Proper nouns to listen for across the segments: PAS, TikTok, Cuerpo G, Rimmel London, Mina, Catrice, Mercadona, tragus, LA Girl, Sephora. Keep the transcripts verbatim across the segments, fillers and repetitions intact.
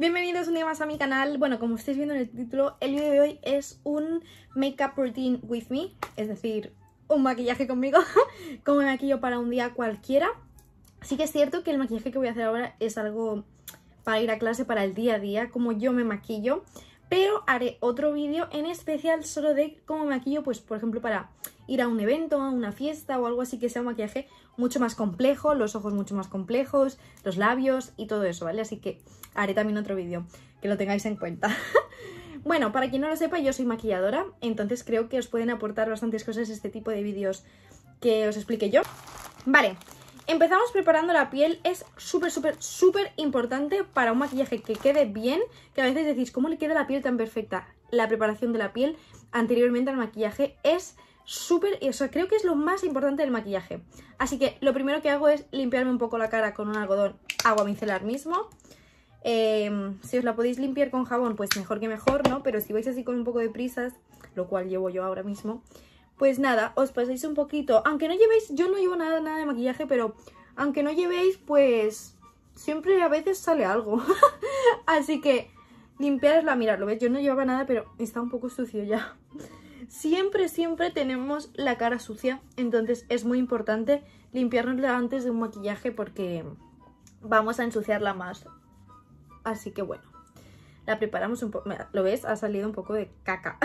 Bienvenidos un día más a mi canal. Bueno, como estáis viendo en el título, el vídeo de hoy es un makeup routine with me, es decir, un maquillaje conmigo, como me maquillo para un día cualquiera. Sí que es cierto que el maquillaje que voy a hacer ahora es algo para ir a clase, para el día a día, como yo me maquillo, pero haré otro vídeo en especial solo de cómo me maquillo, pues por ejemplo para ir a un evento, a una fiesta o algo así, que sea un maquillaje mucho más complejo, los ojos mucho más complejos, los labios y todo eso, ¿vale? Así que haré también otro vídeo, que lo tengáis en cuenta. Bueno, para quien no lo sepa, yo soy maquilladora, entonces creo que os pueden aportar bastantes cosas este tipo de vídeos que os explique yo. Vale, empezamos preparando la piel. Es súper, súper, súper importante para un maquillaje que quede bien, que a veces decís, ¿cómo le queda la piel tan perfecta? La preparación de la piel anteriormente al maquillaje es súper, o sea, creo que es lo más importante del maquillaje. Así que lo primero que hago es limpiarme un poco la cara con un algodón, agua micelar mismo. Eh, si os la podéis limpiar con jabón, pues mejor que mejor, ¿no? Pero si vais así con un poco de prisas, lo cual llevo yo ahora mismo, pues nada, os pasáis un poquito. Aunque no llevéis, yo no llevo nada, nada de maquillaje, pero aunque no llevéis, pues siempre a veces sale algo. Así que limpiarla, mirarlo, ¿ves? Yo no llevaba nada, pero está un poco sucio ya. Siempre, siempre tenemos la cara sucia, entonces es muy importante limpiárnosla antes de un maquillaje porque vamos a ensuciarla más. Así que bueno, la preparamos un poco. ¿Lo ves? Ha salido un poco de caca.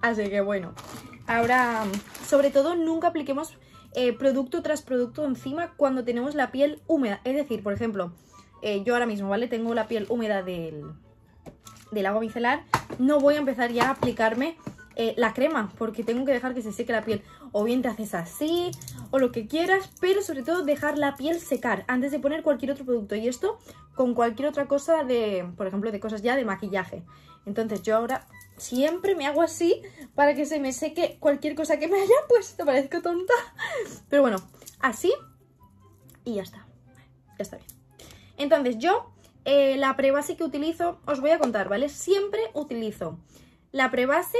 Así que bueno, ahora, sobre todo, nunca apliquemos eh, producto tras producto encima cuando tenemos la piel húmeda. Es decir, por ejemplo, eh, yo ahora mismo, ¿vale? Tengo la piel húmeda del, del agua micelar. No voy a empezar ya a aplicarme eh, la crema porque tengo que dejar que se seque la piel. O bien te haces así o lo que quieras, pero sobre todo dejar la piel secar antes de poner cualquier otro producto. Y esto con cualquier otra cosa de, por ejemplo, de cosas ya de maquillaje. Entonces yo ahora siempre me hago así para que se me seque cualquier cosa que me haya puesto. Parezco tonta, pero bueno, así y ya está, ya está bien. Entonces yo eh, la prebase que utilizo os voy a contar, ¿vale? Siempre utilizo la prebase,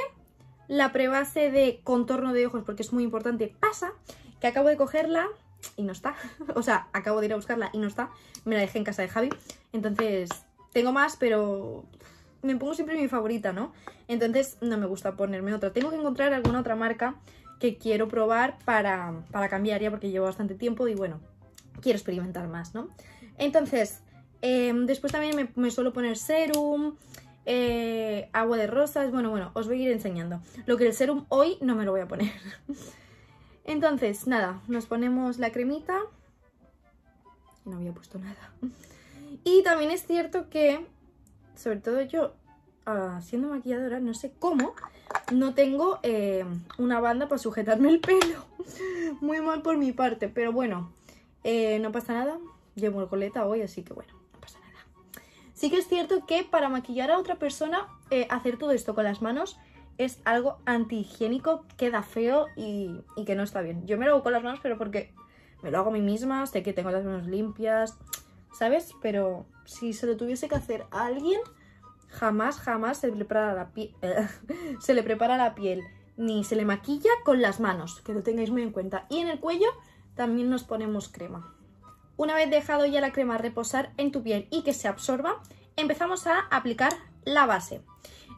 la prebase de contorno de ojos porque es muy importante. Pasa que acabo de cogerla y no está, o sea, acabo de ir a buscarla y no está, me la dejé en casa de Javi, entonces tengo más, pero me pongo siempre mi favorita, ¿no? Entonces no me gusta ponerme otra, tengo que encontrar alguna otra marca que quiero probar para, para cambiar ya, porque llevo bastante tiempo y bueno, quiero experimentar más, ¿no? Entonces, eh, después también me, me suelo poner serum, eh, agua de rosas, bueno, bueno, os voy a ir enseñando. Lo que el serum hoy no me lo voy a poner. Entonces, nada, nos ponemos la cremita. No había puesto nada. Y también es cierto que, sobre todo yo, uh, siendo maquilladora, no sé cómo, no tengo eh, una banda para sujetarme el pelo. Muy mal por mi parte, pero bueno, eh, no pasa nada. Llevo el coleta hoy, así que bueno, no pasa nada. Sí que es cierto que para maquillar a otra persona, eh, hacer todo esto con las manos es algo antihigiénico, queda feo y, y que no está bien. Yo me lo hago con las manos, pero porque me lo hago a mí misma, sé que tengo las manos limpias, ¿sabes? Pero si se lo tuviese que hacer a alguien, jamás, jamás se le prepara la piel, se le prepara la piel, ni se le maquilla con las manos, que lo tengáis muy en cuenta. Y en el cuello también nos ponemos crema. Una vez dejado ya la crema reposar en tu piel y que se absorba, empezamos a aplicar la base.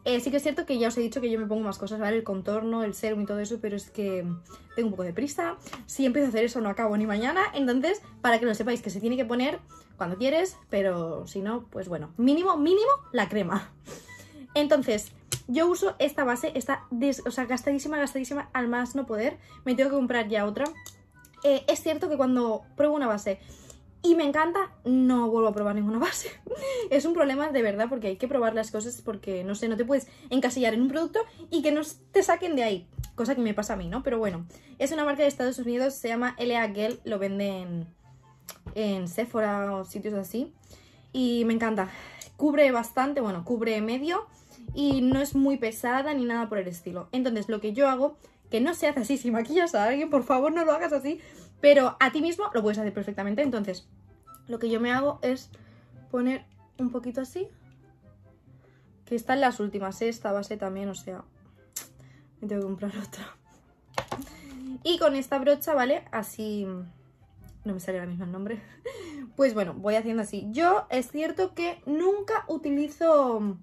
Eh, sí que es cierto que ya os he dicho que yo me pongo más cosas, ¿vale? El contorno, el serum y todo eso, pero es que tengo un poco de prisa. Si empiezo a hacer eso no acabo ni mañana. Entonces, para que lo sepáis, que se tiene que poner cuando quieres, pero si no, pues bueno, mínimo, mínimo, la crema. Entonces, yo uso esta base, está des, o sea, gastadísima, gastadísima, al más no poder. Me tengo que comprar ya otra. Eh, es cierto que cuando pruebo una base y me encanta, no vuelvo a probar ninguna base. Es un problema de verdad, porque hay que probar las cosas, porque no sé, no te puedes encasillar en un producto y que no te saquen de ahí, cosa que me pasa a mí, ¿no? Pero bueno, es una marca de Estados Unidos, se llama L A Girl, lo venden en Sephora o sitios así y me encanta. Cubre bastante, bueno, cubre medio y no es muy pesada ni nada por el estilo. Entonces lo que yo hago, que no se hace así, si maquillas a alguien, por favor no lo hagas así, pero a ti mismo lo puedes hacer perfectamente. Entonces, lo que yo me hago es poner un poquito así, que están las últimas, ¿eh? Esta base también, o sea, me tengo que comprar otra. Y con esta brocha, ¿vale? Así, no me sale ahora mismo el nombre. pues bueno, voy haciendo así. Yo es cierto que nunca utilizo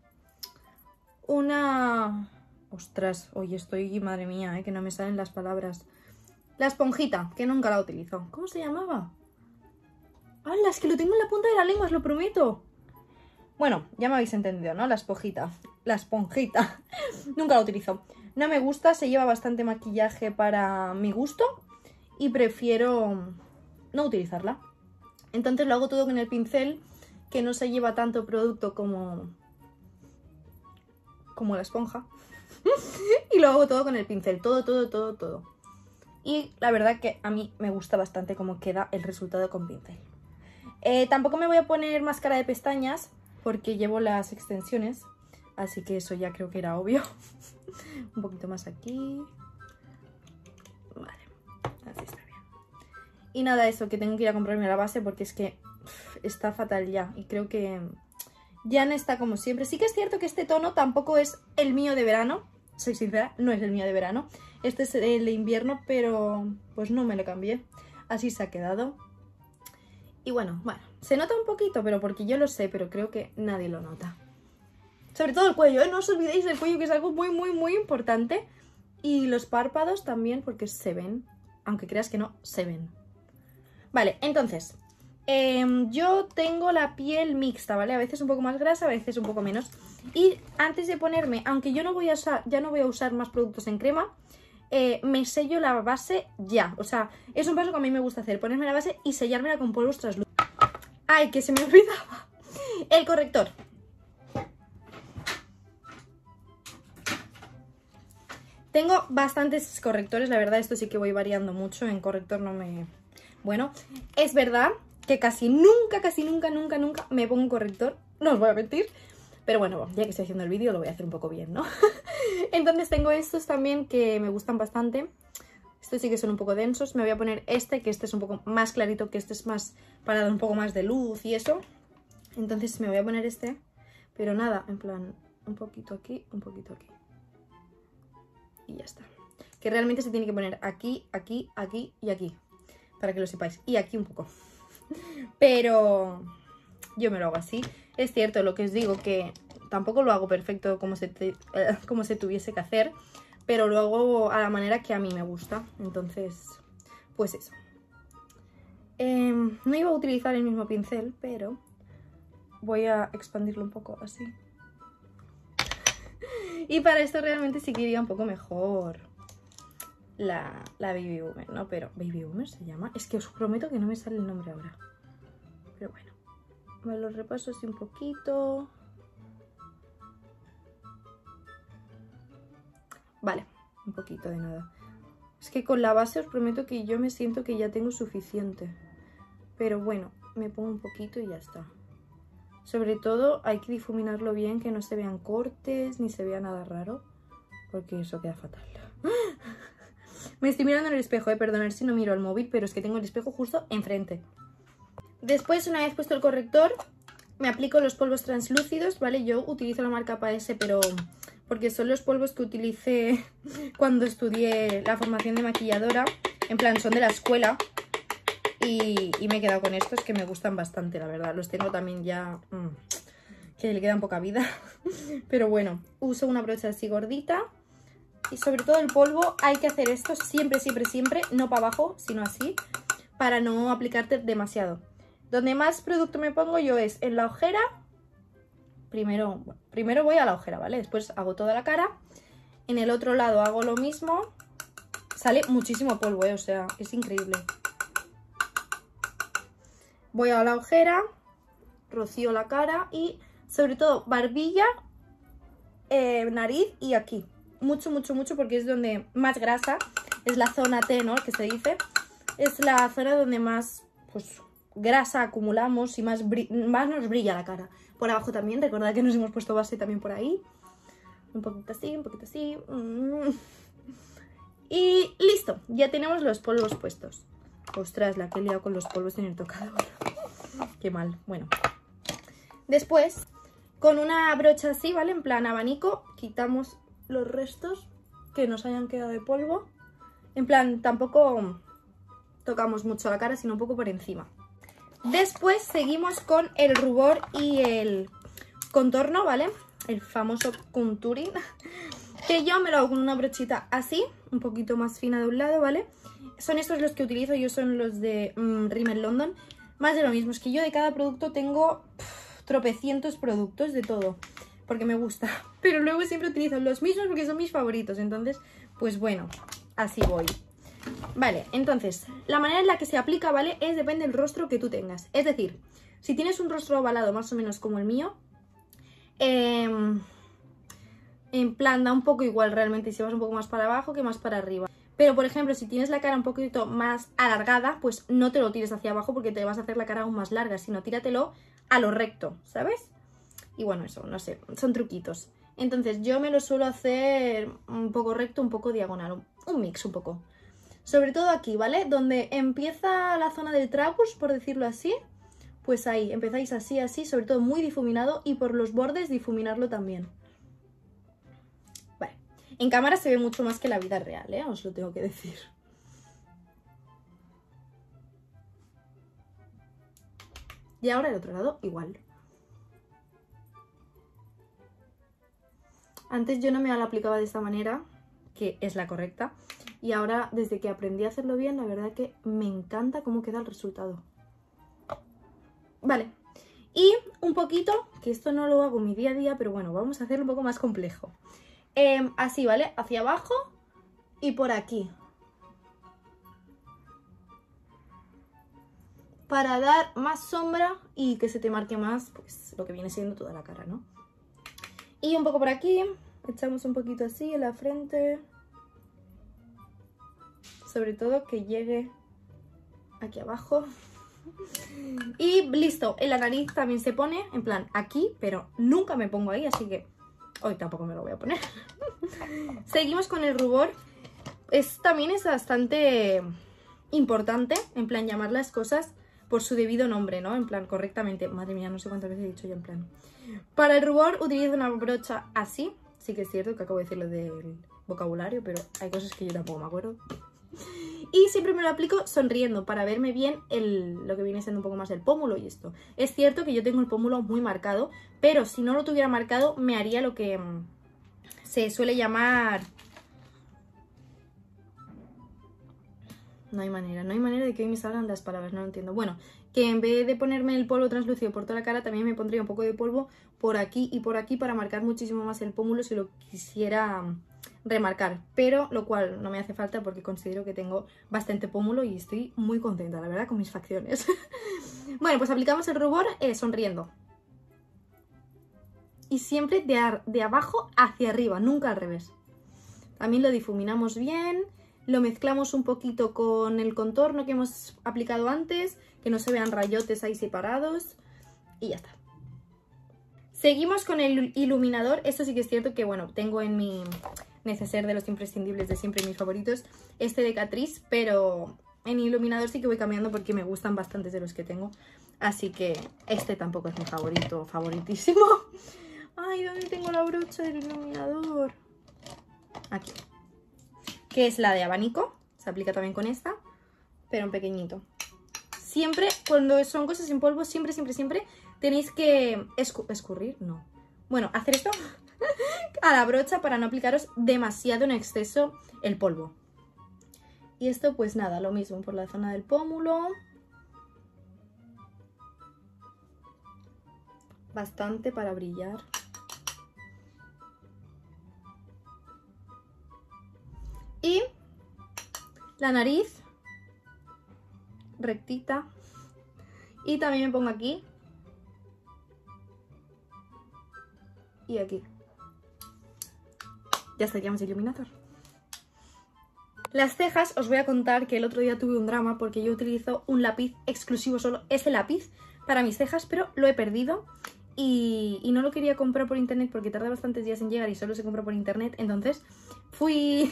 una... Ostras, hoy estoy, madre mía, eh, que no me salen las palabras. La esponjita, que nunca la utilizo. ¿Cómo se llamaba? ¡Hala! Es que lo tengo en la punta de la lengua, os lo prometo. Bueno, ya me habéis entendido, ¿no? La esponjita. La esponjita. Nunca la utilizo. No me gusta, se lleva bastante maquillaje para mi gusto. Y prefiero no utilizarla. Entonces lo hago todo con el pincel, que no se lleva tanto producto como... como la esponja. Y lo hago todo con el pincel. Todo, todo, todo, todo. Y la verdad que a mí me gusta bastante cómo queda el resultado con pincel. Eh, tampoco me voy a poner máscara de pestañas, porque llevo las extensiones, así que eso ya creo que era obvio. Un poquito más aquí. Vale, así está bien. Y nada, eso, que tengo que ir a comprarme la base porque es que pff, está fatal ya. Y creo que ya no está como siempre. Sí que es cierto que este tono tampoco es el mío de verano. Soy sincera, no es el mío de verano. Este es el de invierno, pero pues no me lo cambié. Así se ha quedado. Y bueno, bueno, se nota un poquito, pero porque yo lo sé, pero creo que nadie lo nota. Sobre todo el cuello, ¿eh? No os olvidéis del cuello, que es algo muy, muy, muy importante. Y los párpados también, porque se ven. Aunque creas que no, se ven. Vale, entonces, eh, yo tengo la piel mixta, ¿vale? A veces un poco más grasa, a veces un poco menos. Y antes de ponerme, aunque yo no voy a usar, ya no voy a usar más productos en crema... Eh, me sello la base ya. O sea, es un paso que a mí me gusta hacer. Ponerme la base y sellármela con polvos traslúcidos. ¡Ay, que se me olvidaba! El corrector. Tengo bastantes correctores, la verdad. Esto sí que voy variando mucho. En corrector no me... Bueno, es verdad que casi nunca, casi nunca, nunca, nunca me pongo un corrector. No os voy a mentir. Pero bueno, ya que estoy haciendo el vídeo lo voy a hacer un poco bien, ¿no? Entonces tengo estos también que me gustan bastante. Estos sí que son un poco densos. Me voy a poner este, que este es un poco más clarito, que este es más para dar un poco más de luz y eso. Entonces me voy a poner este. Pero nada, en plan, un poquito aquí, un poquito aquí. Y ya está. Que realmente se tiene que poner aquí, aquí, aquí y aquí. Para que lo sepáis. Y aquí un poco. Pero... yo me lo hago así. Es cierto lo que os digo, que tampoco lo hago perfecto como se, te, eh, como se tuviese que hacer, pero lo hago a la manera que a mí me gusta. Entonces, pues eso. Eh, no iba a utilizar el mismo pincel, pero voy a expandirlo un poco así. Y para esto realmente sí que iría un poco mejor la, la Baby Boomer, ¿no? Pero Baby Boomer se llama. Es que os prometo que no me sale el nombre ahora. Pero bueno. Me lo repaso así un poquito. Vale, un poquito de nada. Es que con la base os prometo que yo me siento que ya tengo suficiente. Pero bueno, me pongo un poquito y ya está. Sobre todo hay que difuminarlo bien, que no se vean cortes ni se vea nada raro. Porque eso queda fatal. Me estoy mirando en el espejo, eh, perdonad si no miro al móvil, pero es que tengo el espejo justo enfrente. Después, una vez puesto el corrector, me aplico los polvos translúcidos, ¿vale? Yo utilizo la marca P A S, pero porque son los polvos que utilicé cuando estudié la formación de maquilladora. En plan, son de la escuela. Y, y me he quedado con estos que me gustan bastante, la verdad. Los tengo también ya... Mmm, que le quedan poca vida. Pero bueno, uso una brocha así gordita. Y sobre todo el polvo, hay que hacer esto siempre, siempre, siempre. No para abajo, sino así. Para no aplicarte demasiado. Donde más producto me pongo yo es en la ojera. Primero, bueno, primero voy a la ojera, ¿vale? Después hago toda la cara. En el otro lado hago lo mismo. Sale muchísimo polvo, ¿eh? O sea, es increíble. Voy a la ojera. Rocío la cara. Y sobre todo barbilla, eh, nariz y aquí. Mucho, mucho, mucho porque es donde más grasa. Es la zona T, ¿no? Que se dice. Es la zona donde más... pues grasa acumulamos y más, más nos brilla la cara. Por abajo también, recordad que nos hemos puesto base también por ahí. Un poquito así, un poquito así. Y listo, ya tenemos los polvos puestos. Ostras, la que he liado con los polvos en el tocador. Qué mal, bueno. Después, con una brocha así, ¿vale? En plan abanico, quitamos los restos que nos hayan quedado de polvo. En plan, tampoco tocamos mucho la cara, sino un poco por encima. Después seguimos con el rubor y el contorno, ¿vale? El famoso contouring, que yo me lo hago con una brochita así, un poquito más fina de un lado, ¿vale? Son estos los que utilizo, yo son los de mmm, Rimmel London. Más de lo mismo, es que yo de cada producto tengo pff, tropecientos productos de todo, porque me gusta. Pero luego siempre utilizo los mismos porque son mis favoritos, entonces, pues bueno, así voy. Vale, entonces, la manera en la que se aplica, ¿vale? Es depende del rostro que tú tengas. Es decir, si tienes un rostro ovalado más o menos como el mío, eh, en plan da un poco igual realmente si vas un poco más para abajo que más para arriba. Pero, por ejemplo, si tienes la cara un poquito más alargada, pues no te lo tires hacia abajo porque te vas a hacer la cara aún más larga, sino tíratelo a lo recto, ¿sabes? Y bueno, eso, no sé, son truquitos. Entonces, yo me lo suelo hacer un poco recto, un poco diagonal, un mix un poco. Sobre todo aquí, ¿vale? Donde empieza la zona del tragus, por decirlo así, pues ahí, empezáis así, así, sobre todo muy difuminado y por los bordes difuminarlo también. Vale, en cámara se ve mucho más que la vida real, ¿eh? Os lo tengo que decir. Y ahora el otro lado igual. Antes yo no me la aplicaba de esta manera, que es la correcta. Y ahora, desde que aprendí a hacerlo bien, la verdad que me encanta cómo queda el resultado. Vale. Y un poquito, que esto no lo hago en mi día a día, pero bueno, vamos a hacerlo un poco más complejo. Eh, así, ¿vale? Hacia abajo y por aquí. Para dar más sombra y que se te marque más, pues, lo que viene siendo toda la cara, ¿no? Y un poco por aquí. Echamos un poquito así en la frente. Sobre todo que llegue aquí abajo. Y listo, en la nariz también se pone, en plan aquí, pero nunca me pongo ahí, así que hoy tampoco me lo voy a poner. Seguimos con el rubor. Esto también es bastante importante, en plan llamar las cosas por su debido nombre, ¿no? En plan correctamente. Madre mía, no sé cuántas veces he dicho yo en plan. Para el rubor utilizo una brocha así. Sí que es cierto que acabo de decirlo del vocabulario, pero hay cosas que yo tampoco me acuerdo. Y siempre me lo aplico sonriendo para verme bien el, lo que viene siendo un poco más el pómulo y esto. Es cierto que yo tengo el pómulo muy marcado, pero si no lo tuviera marcado me haría lo que se suele llamar... No hay manera, no hay manera de que hoy me salgan las palabras, no lo entiendo. Bueno, que en vez de ponerme el polvo translúcido por toda la cara, también me pondría un poco de polvo por aquí y por aquí para marcar muchísimo más el pómulo si lo quisiera... remarcar, pero lo cual no me hace falta porque considero que tengo bastante pómulo y estoy muy contenta, la verdad, con mis facciones. Bueno, pues aplicamos el rubor eh, sonriendo. Y siempre de, de abajo hacia arriba, nunca al revés. También lo difuminamos bien, lo mezclamos un poquito con el contorno que hemos aplicado antes, que no se vean rayotes ahí separados y ya está. Seguimos con el iluminador. Esto sí que es cierto que, bueno, tengo en mi... neceser de los imprescindibles de siempre, mis favoritos, este de Catrice, pero en iluminador sí que voy cambiando porque me gustan bastantes de los que tengo, así que este tampoco es mi favorito, favoritísimo. Ay, ¿dónde tengo la brocha del iluminador? Aquí, que es la de abanico, se aplica también con esta, pero en pequeñito. Siempre, cuando son cosas en polvo, siempre, siempre, siempre tenéis que escu escurrir, no, bueno, hacer esto a la brocha para no aplicaros demasiado en exceso el polvo. Y esto pues nada, lo mismo por la zona del pómulo. Bastante para brillar. Y la nariz rectita. Y también me pongo aquí. Y aquí. Ya estaríamos iluminador. Las cejas, os voy a contar que el otro día tuve un drama porque yo utilizo un lápiz exclusivo, solo ese lápiz para mis cejas, pero lo he perdido y, y no lo quería comprar por internet porque tarda bastantes días en llegar y solo se compra por internet. Entonces fui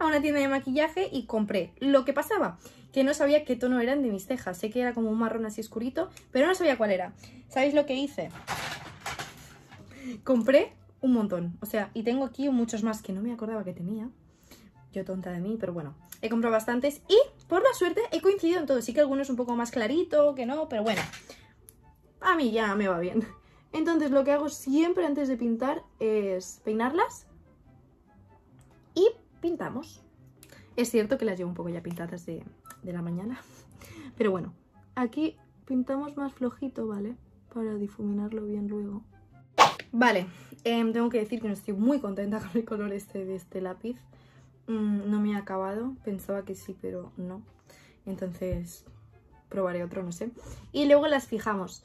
a una tienda de maquillaje y compré. Lo que pasaba, que no sabía qué tono eran de mis cejas. Sé que era como un marrón así oscurito, pero no sabía cuál era. ¿Sabéis lo que hice? Compré un montón, o sea, y tengo aquí muchos más que no me acordaba que tenía. Yo tonta de mí, pero bueno. he comprado bastantes y por la suerte he coincidido en todo. Sí que alguno es un poco más clarito que no, pero bueno, a mí ya me va bien. Entonces lo que hago siempre antes de pintar es peinarlas y pintamos. Es cierto que las llevo un poco ya pintadas de, de la mañana, pero bueno, aquí pintamos más flojito, ¿vale? Para difuminarlo bien luego. Vale, eh, tengo que decir que no estoy muy contenta con el color este de este lápiz. Mm, no me ha acabado, pensaba que sí, pero no. Entonces probaré otro, no sé. Y luego las fijamos.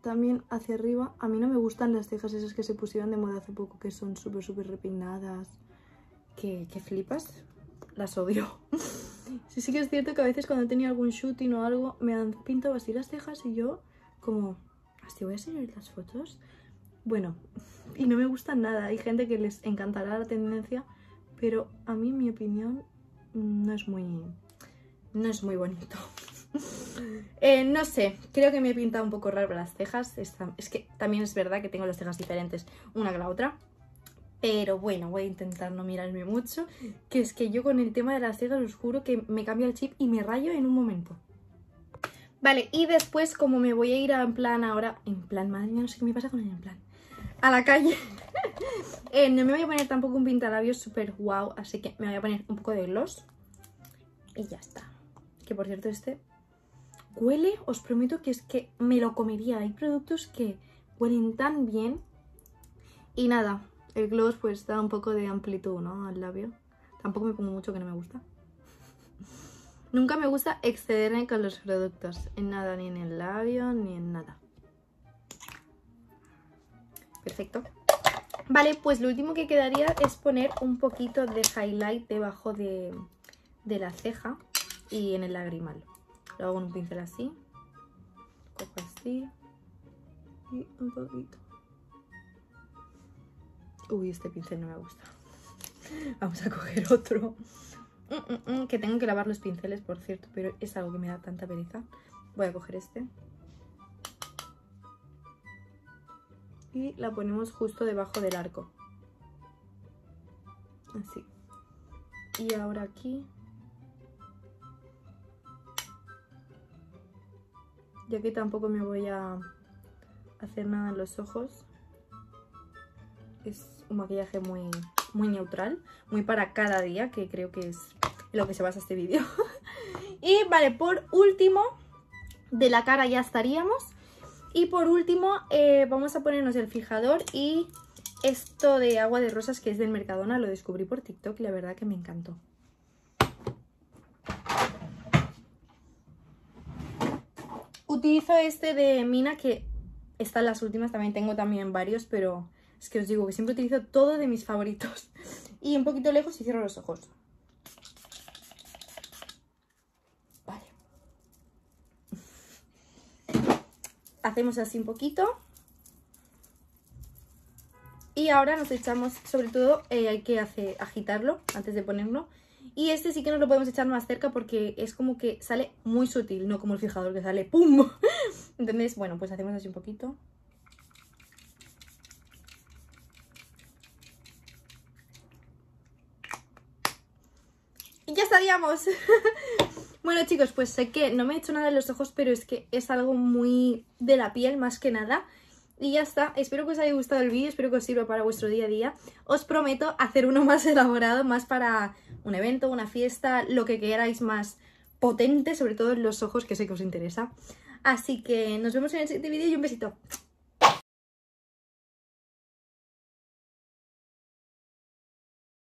También hacia arriba. A mí no me gustan las cejas esas que se pusieron de moda hace poco, que son súper, súper repeinadas. Que, que flipas. Las odio. Sí, sí que es cierto que a veces cuando he tenido algún shooting o algo, me han pintado así las cejas y yo como... ¿Así voy a seguir las fotos? Bueno, y no me gustan nada. Hay gente que les encantará la tendencia, pero a mí, en mi opinión, no es muy... No es muy bonito. Eh, no sé, creo que me he pintado un poco raro las cejas. Esta, es que también es verdad que tengo las cejas diferentes una que la otra. Pero bueno, voy a intentar no mirarme mucho. Que es que yo con el tema de las cejas os juro que me cambia el chip y me rayo en un momento. Vale, y después como me voy a ir a, en plan ahora... En plan, madre mía, no sé qué me pasa con el en plan. A la calle. eh, no me voy a poner tampoco un pintalabios súper guau. Así que me voy a poner un poco de gloss. Y ya está. Que por cierto este... Huele, os prometo que es que me lo comería. Hay productos que huelen tan bien. Y nada, el gloss pues da un poco de amplitud, ¿no? Al labio. Tampoco me pongo mucho que no me gusta. Nunca me gusta excederme con los productos. En nada, ni en el labio, ni en nada. Perfecto. Vale, pues lo último que quedaría es poner un poquito de highlight debajo de, de la ceja y en el lagrimal. Lo hago con un pincel así, cojo así y un poquito. Uy, este pincel no me gusta. Vamos a coger otro. Mm, mm, mm, que tengo que lavar los pinceles, por cierto, pero es algo que me da tanta pereza. Voy a coger este. Y la ponemos justo debajo del arco. Así. Y ahora aquí... Y aquí tampoco me voy a hacer nada en los ojos. Es un maquillaje muy, muy neutral. Muy para cada día, que creo que es en lo que se basa este vídeo. Y vale, por último, de la cara ya estaríamos. Y por último, eh, vamos a ponernos el fijador y esto de agua de rosas, que es del Mercadona. Lo descubrí por TikTok y la verdad que me encantó. Utilizo este de Mina, que están las últimas, también tengo también varios, pero es que os digo que siempre utilizo todo de mis favoritos. Y un poquito lejos y cierro los ojos. Vale. Hacemos así un poquito. Y ahora nos echamos, sobre todo, eh, hay que hacer, agitarlo antes de ponerlo. Y este sí que nos lo podemos echar más cerca porque es como que sale muy sutil, no como el fijador que sale ¡pum! Entonces, bueno, pues hacemos así un poquito. Y ya estaríamos. Bueno, chicos, pues sé que no me he hecho nada en los ojos, pero es que es algo muy de la piel más que nada. Y ya está, espero que os haya gustado el vídeo, espero que os sirva para vuestro día a día. Os prometo hacer uno más elaborado, más para un evento, una fiesta, lo que queráis más potente, sobre todo en los ojos, que sé que os interesa. Así que nos vemos en el siguiente vídeo y un besito.